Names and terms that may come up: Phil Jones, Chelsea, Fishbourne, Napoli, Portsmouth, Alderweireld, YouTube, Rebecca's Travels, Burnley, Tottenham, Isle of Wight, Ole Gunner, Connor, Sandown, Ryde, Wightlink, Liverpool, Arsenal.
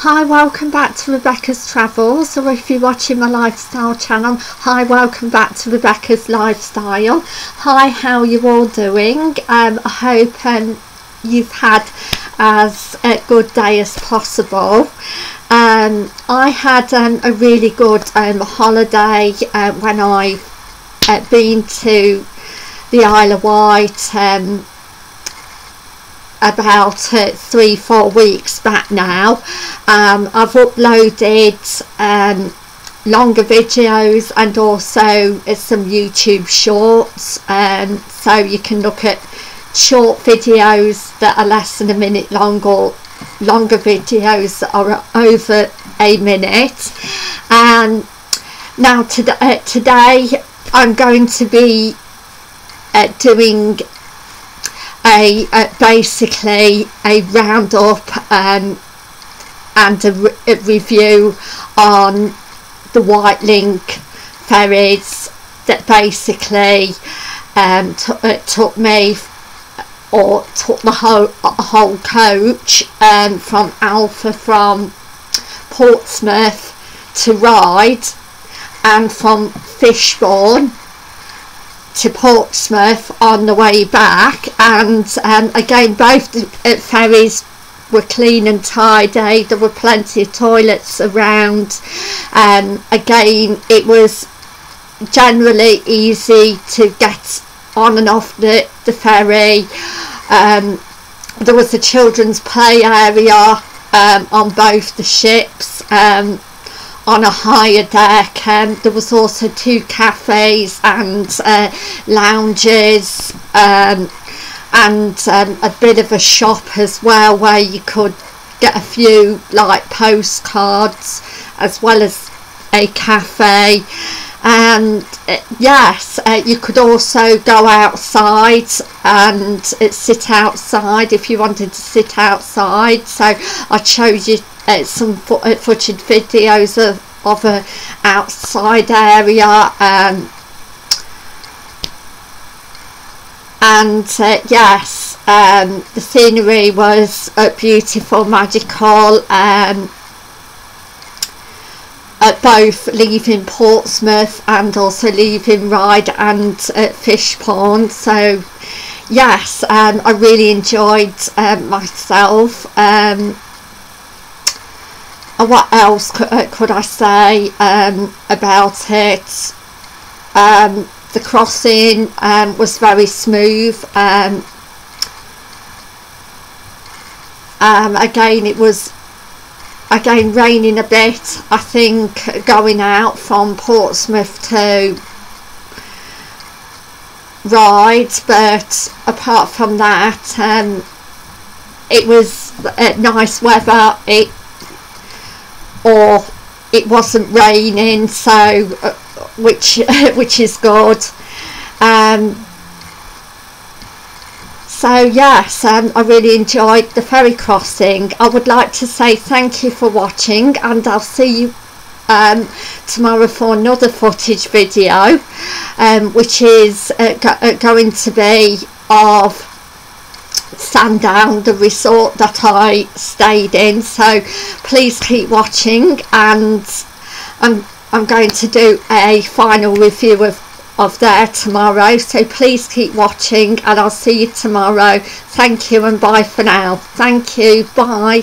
Hi, welcome back to Rebecca's Travels, or if you're watching my lifestyle channel, hi, welcome back to Rebecca's Lifestyle. Hi, how are you all doing? I hope you've had as a good day as possible. I had a really good holiday when I been to the Isle of Wight about 3-4 weeks back now. I've uploaded longer videos and also some YouTube shorts, so you can look at short videos that are less than a minute long or longer videos that are over a minute. And now today I'm going to be doing basically a roundup and a review on the Wightlink ferries that basically took me, or took the whole coach from Alpha, from Portsmouth to Ryde, and from Fishbourne to Portsmouth on the way back. And again, both ferries were clean and tidy. There were plenty of toilets around. Again, it was generally easy to get on and off the ferry. There was a children's play area on both the ships, on a higher deck. There was also 2 cafes and lounges, and a bit of a shop as well, where you could get a few like postcards, as well as a cafe. And yes, you could also go outside and sit outside if you wanted to sit outside. So I showed you some footage videos of an outside area, and yes, the scenery was beautiful, magical, at both leaving Portsmouth and also leaving Ryde and Fishbourne. So yes, I really enjoyed myself. What else could I say about it? The crossing was very smooth. Again, it was raining a bit. I think going out from Portsmouth to Ryde, but apart from that, it was nice weather. It wasn't raining, so which is good. So yes, I really enjoyed the ferry crossing. I would like to say thank you for watching, and I'll see you tomorrow for another footage video, which is going to be of Sandown, the resort that I stayed in. So please keep watching, and I'm going to do a final review of there tomorrow, so please keep watching, and I'll see you tomorrow. Thank you and bye for now. Thank you, bye.